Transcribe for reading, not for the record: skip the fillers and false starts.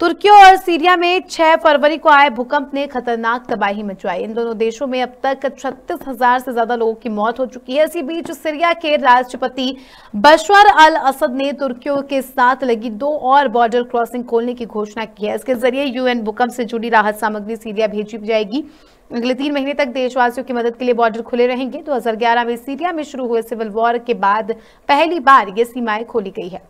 तुर्की और सीरिया में 6 फरवरी को आए भूकंप ने खतरनाक तबाही मचाई। इन दोनों देशों में अब तक 36,000 से ज्यादा लोगों की मौत हो चुकी है। इसी बीच सीरिया के राष्ट्रपति बशर अल असद ने तुर्कियों के साथ लगी 2 और बॉर्डर क्रॉसिंग खोलने की घोषणा की है। इसके जरिए यूएन भूकंप से जुड़ी राहत सामग्री सीरिया भेजी जाएगी। अगले 3 महीने तक देशवासियों की मदद के लिए बॉर्डर खुले रहेंगे। 2011 में सीरिया में शुरू हुए सिविल वॉर के बाद पहली बार ये सीमाएं खोली गई है।